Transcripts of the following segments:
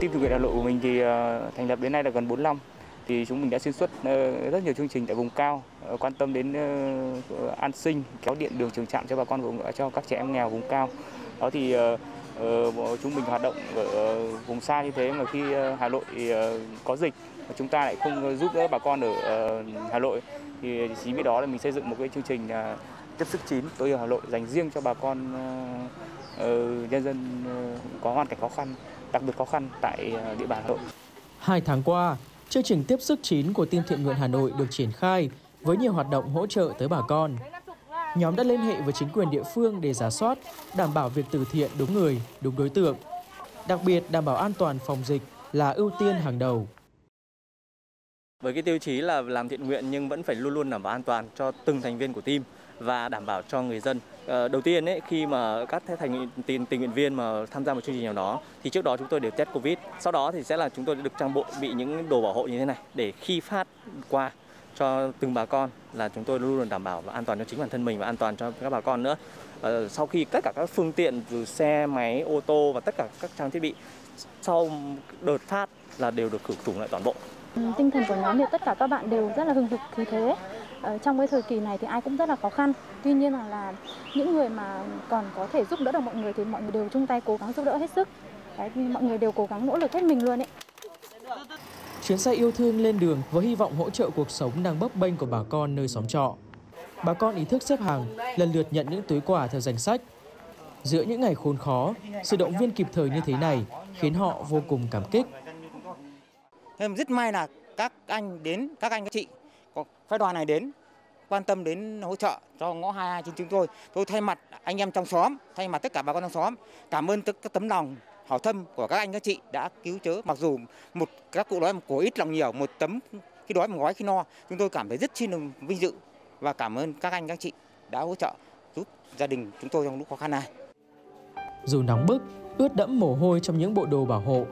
Team thiện nguyện Hà Nội của mình thì thành lập đến nay là gần 4 năm. Thì chúng mình đã xuyên suốt rất nhiều chương trình tại vùng cao, quan tâm đến an sinh, kéo điện đường trường trạm cho bà con cho các trẻ em nghèo vùng cao. Đó thì chúng mình hoạt động ở vùng xa như thế mà khi Hà Nội có dịch mà chúng ta lại không giúp đỡ bà con ở Hà Nội thì chính vì đó là mình xây dựng một cái chương trình tiếp sức chín tôi ở Hà Nội dành riêng cho bà con nhân dân có hoàn cảnh khó khăn, đặc biệt khó khăn tại địa bàn Hà Nội. 2 tháng qua, chương trình tiếp sức chín của Team Thiện Nguyện Hà Nội được triển khai với nhiều hoạt động hỗ trợ tới bà con. Nhóm đã liên hệ với chính quyền địa phương để rà soát, đảm bảo việc từ thiện đúng người, đúng đối tượng. Đặc biệt, đảm bảo an toàn phòng dịch là ưu tiên hàng đầu. Với cái tiêu chí là làm thiện nguyện nhưng vẫn phải luôn luôn đảm bảo an toàn cho từng thành viên của team và đảm bảo cho người dân. Đầu tiên ấy, khi mà các tình nguyện viên mà tham gia một chương trình nào đó thì trước đó chúng tôi đều test Covid. Sau đó thì sẽ là chúng tôi được trang bị những đồ bảo hộ như thế này để khi phát quà cho từng bà con là chúng tôi luôn luôn đảm bảo và an toàn cho chính bản thân mình và an toàn cho các bà con nữa. Sau khi tất cả các phương tiện từ xe máy, ô tô và tất cả các trang thiết bị sau đợt phát là đều được khử trùng lại toàn bộ. Tinh thần của nhóm thì tất cả các bạn đều rất là hừng hực khí thế. Trong cái thời kỳ này thì ai cũng rất là khó khăn. Tuy nhiên là những người mà còn có thể giúp đỡ được mọi người thì mọi người đều chung tay cố gắng giúp đỡ hết sức. Đấy, mọi người đều cố gắng nỗ lực hết mình luôn ấy. Chuyến xe yêu thương lên đường với hy vọng hỗ trợ cuộc sống đang bấp bênh của bà con nơi xóm trọ. Bà con ý thức xếp hàng, lần lượt nhận những túi quà theo danh sách. Giữa những ngày khốn khó, sự động viên kịp thời như thế này khiến họ vô cùng cảm kích. Em rất may là các anh đến, các chị có phái đoàn này đến quan tâm đến hỗ trợ cho ngõ 22 trên chúng tôi. Tôi thay mặt anh em trong xóm, thay mặt tất cả bà con trong xóm cảm ơn tất cả tấm lòng hảo tâm của các anh các chị đã cứu chữa, mặc dù các cụ nói một của ít lòng nhiều, một tấm khi đói một gói khi no. Chúng tôi cảm thấy rất xin vinh dự và cảm ơn các anh các chị đã hỗ trợ giúp gia đình chúng tôi trong lúc khó khăn này. Dù nóng bức, ướt đẫm mồ hôi trong những bộ đồ bảo hộ,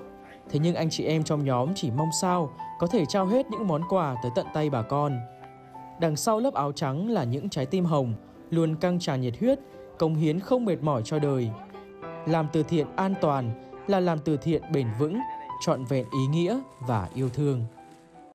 thế nhưng anh chị em trong nhóm chỉ mong sao có thể trao hết những món quà tới tận tay bà con. Đằng sau lớp áo trắng là những trái tim hồng, luôn căng tràn nhiệt huyết, cống hiến không mệt mỏi cho đời. Làm từ thiện an toàn là làm từ thiện bền vững, trọn vẹn ý nghĩa và yêu thương.